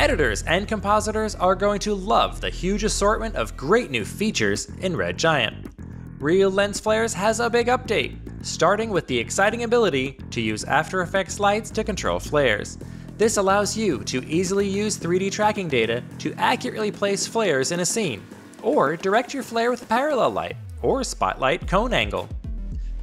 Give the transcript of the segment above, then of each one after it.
Editors and compositors are going to love the huge assortment of great new features in Red Giant. Real Lens Flares has a big update, starting with the exciting ability to use After Effects lights to control flares. This allows you to easily use 3D tracking data to accurately place flares in a scene, or direct your flare with a parallel light or spotlight cone angle.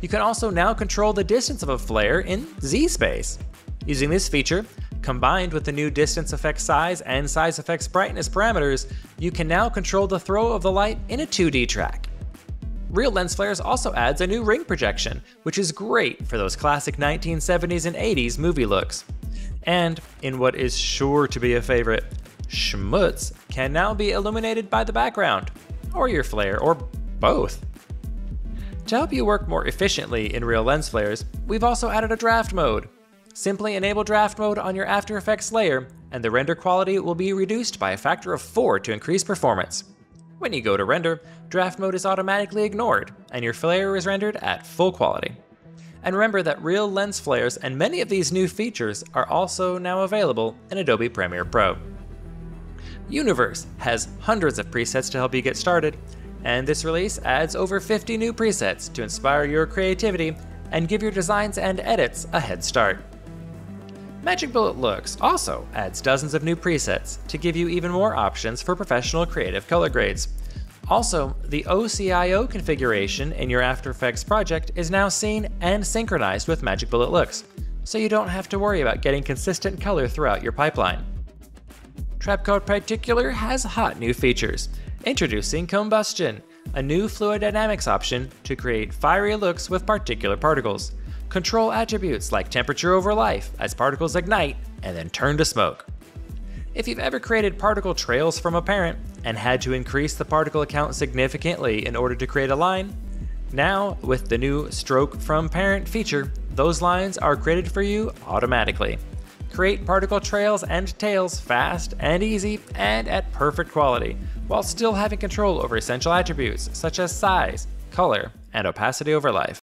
You can also now control the distance of a flare in Z-Space. Using this feature, combined with the new distance effect size and size effects brightness parameters, you can now control the throw of the light in a 2D track. Real Lens Flares also adds a new ring projection, which is great for those classic 1970s and 80s movie looks. And, in what is sure to be a favorite, schmutz can now be illuminated by the background, or your flare, or both. To help you work more efficiently in Real Lens Flares, we've also added a draft mode. Simply enable draft mode on your After Effects layer, and the render quality will be reduced by a factor of 4 to increase performance. When you go to render, draft mode is automatically ignored, and your flare is rendered at full quality. And remember that Real Lens Flares and many of these new features are also now available in Adobe Premiere Pro. Universe has hundreds of presets to help you get started, and this release adds over 50 new presets to inspire your creativity and give your designs and edits a head start. Magic Bullet Looks also adds dozens of new presets to give you even more options for professional creative color grades. Also, the OCIO configuration in your After Effects project is now seen and synchronized with Magic Bullet Looks, so you don't have to worry about getting consistent color throughout your pipeline. Trapcode Particular has hot new features. Introducing Combustion, a new fluid dynamics option to create fiery looks with particular particles. Control attributes like temperature over life as particles ignite and then turn to smoke. If you've ever created particle trails from a parent and had to increase the particle count significantly in order to create a line, now with the new Stroke from Parent feature, those lines are created for you automatically. Create particle trails and tails fast and easy and at perfect quality, while still having control over essential attributes such as size, color, and opacity over life.